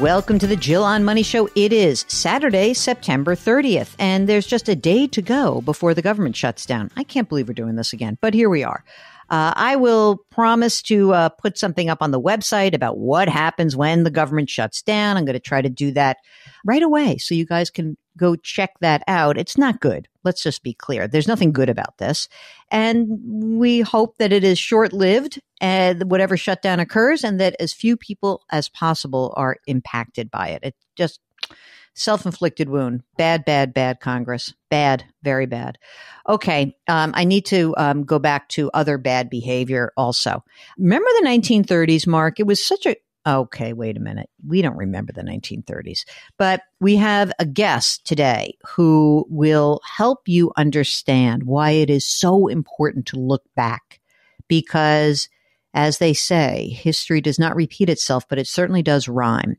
Welcome to the Jill on Money Show. It is Saturday, September 30th, and there's just a day to go before the government shuts down. I can't believe we're doing this again, but here we are. I will promise to put something up on the website about what happens when the government shuts down. I'm going to try to do that right away so you guys can go check that out. It's not good. Let's just be clear. There's nothing good about this. And we hope that it is short-lived, whatever shutdown occurs, and that as few people as possible are impacted by it. It's just self-inflicted wound. Bad, bad, bad Congress. Bad, very bad. Okay, I need to go back to other bad behavior also. Remember the 1930s, Mark? It was such a... Okay, wait a minute. We don't remember the 1930s, but we have a guest today who will help you understand why it is so important to look back, because as they say, history does not repeat itself, but it certainly does rhyme.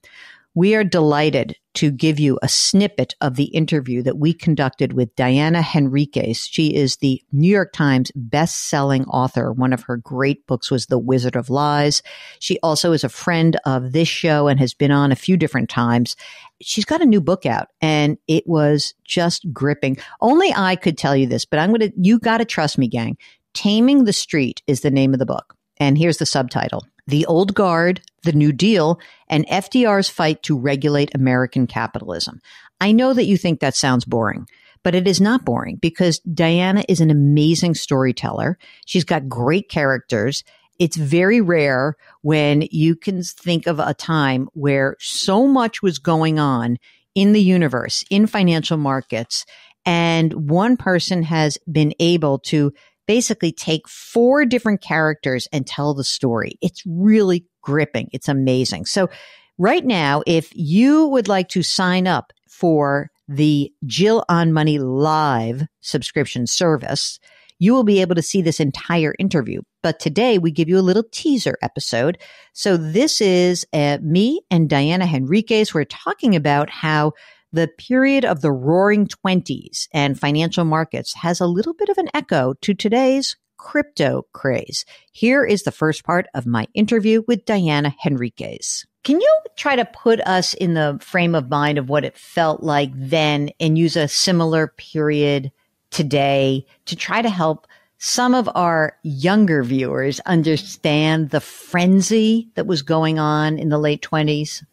We are delighted to give you a snippet of the interview that we conducted with Diana Henriques. She is the New York Times best-selling author. One of her great books was The Wizard of Lies. She also is a friend of this show and has been on a few different times. She's got a new book out, and it was just gripping. Only I could tell you this, but you got to trust me, gang. Taming the Street is the name of the book, and here's the subtitle. The Old Guard, the New Deal, and FDR's fight to regulate American capitalism. I know that you think that sounds boring, but it is not boring because Diana is an amazing storyteller. She's got great characters. It's very rare when you can think of a time where so much was going on in the universe, in financial markets, and one person has been able to basically take four different characters and tell the story. It's really gripping. It's amazing. So right now, if you would like to sign up for the Jill on Money Live subscription service, you will be able to see this entire interview. But today we give you a little teaser episode. So this is me and Diana Henriques. We're talking about how the period of the roaring 20s and financial markets has a little bit of an echo to today's crypto craze. Here is the first part of my interview with Diana Henriques. Can you try to put us in the frame of mind of what it felt like then and use a similar period today to try to help some of our younger viewers understand the frenzy that was going on in the late 20s?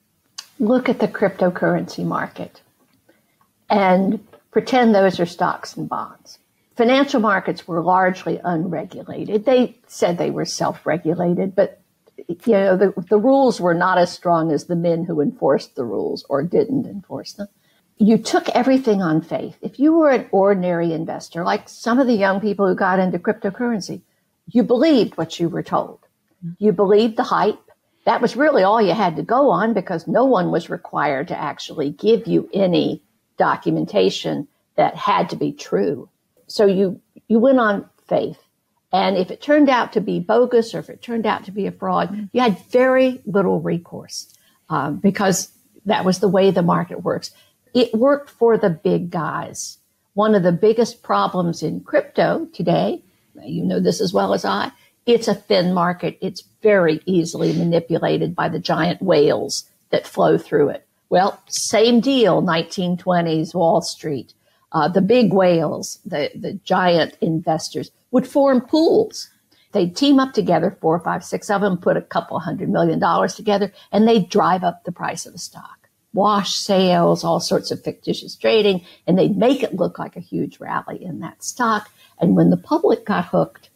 Look at the cryptocurrency market and pretend those are stocks and bonds. Financial markets were largely unregulated. They said they were self-regulated, but you know the rules were not as strong as the men who enforced the rules or didn't enforce them. You took everything on faith. If you were an ordinary investor, like some of the young people who got into cryptocurrency, you believed what you were told. You believed the hype. That was really all you had to go on because no one was required to actually give you any documentation that had to be true. So you went on faith. And if it turned out to be bogus or if it turned out to be a fraud, you had very little recourse because that was the way the market works. It worked for the big guys. One of the biggest problems in crypto today, you know this as well as I, it's a thin market. It's very easily manipulated by the giant whales that flow through it. Well, same deal, 1920s Wall Street. The big whales, the giant investors, would form pools. They'd team up together, four, five, six of them, put $200 million together, and they'd drive up the price of a stock. Wash sales, all sorts of fictitious trading, and they'd make it look like a huge rally in that stock. And when the public got hooked,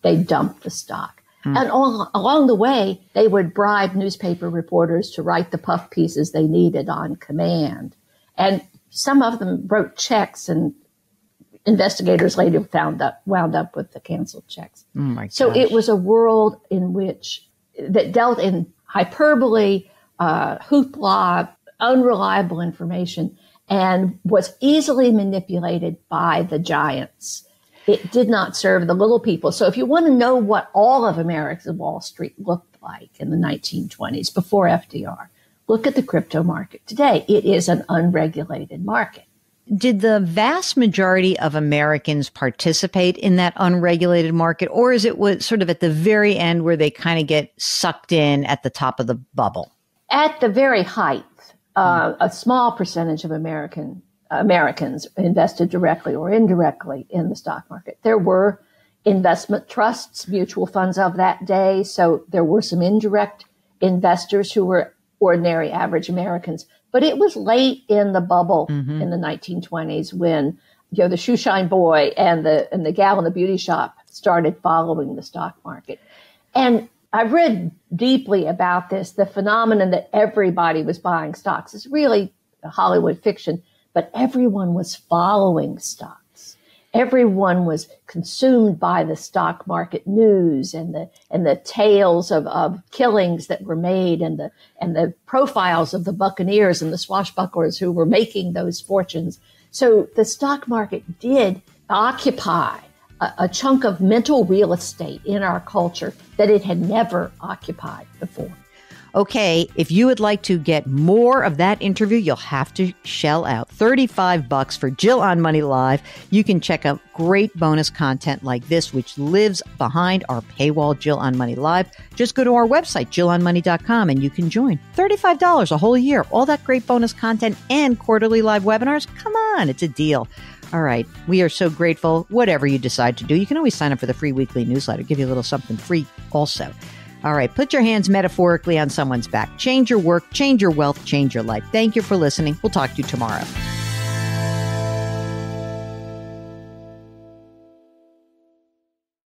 they dumped the stock. Mm. And along the way, they would bribe newspaper reporters to write the puff pieces they needed on command. And some of them wrote checks, and investigators later wound up with the canceled checks. Oh my gosh. So it was a world in which that dealt in hyperbole, hoopla, unreliable information, and was easily manipulated by the giants. It did not serve the little people. So if you want to know what all of America's Wall Street looked like in the 1920s before FDR, look at the crypto market today. It is an unregulated market. Did the vast majority of Americans participate in that unregulated market, or is it sort of at the very end where they kind of get sucked in at the top of the bubble? at the very height, a small percentage of Americans invested directly or indirectly in the stock market. There were investment trusts, mutual funds of that day. So there were some indirect investors who were ordinary, average Americans. But it was late in the bubble in the 1920s when, you know, the shoeshine boy and the gal in the beauty shop started following the stock market. And I've read deeply about this. The phenomenon that everybody was buying stocks is really Hollywood fiction, but everyone was following stocks. Everyone was consumed by the stock market news and the tales of killings that were made and the profiles of the buccaneers and the swashbucklers who were making those fortunes. So the stock market did occupy a chunk of mental real estate in our culture that it had never occupied before. Okay, if you would like to get more of that interview, you'll have to shell out $35 for Jill on Money Live. You can check out great bonus content like this, which lives behind our paywall, Jill on Money Live. Just go to our website, jillonmoney.com, and you can join. $35 a whole year, all that great bonus content and quarterly live webinars. Come on, it's a deal. All right. We are so grateful. Whatever you decide to do, you can always sign up for the free weekly newsletter. Give you a little something free also. All right. Put your hands metaphorically on someone's back. Change your work, change your wealth, change your life. Thank you for listening. We'll talk to you tomorrow.